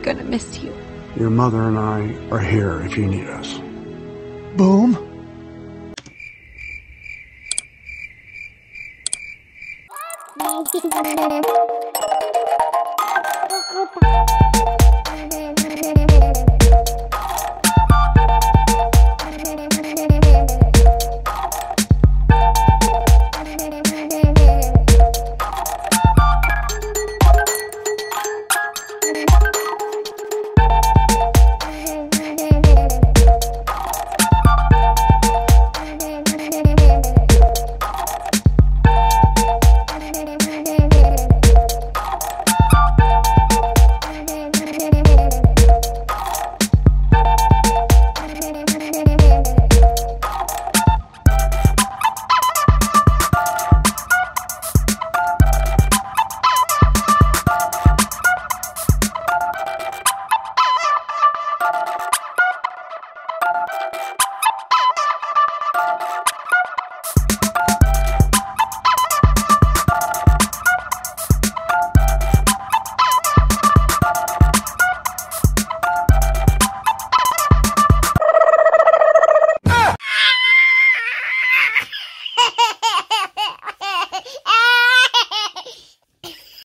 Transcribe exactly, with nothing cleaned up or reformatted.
Gonna miss you. Your mother and I are here if you need us. Boom.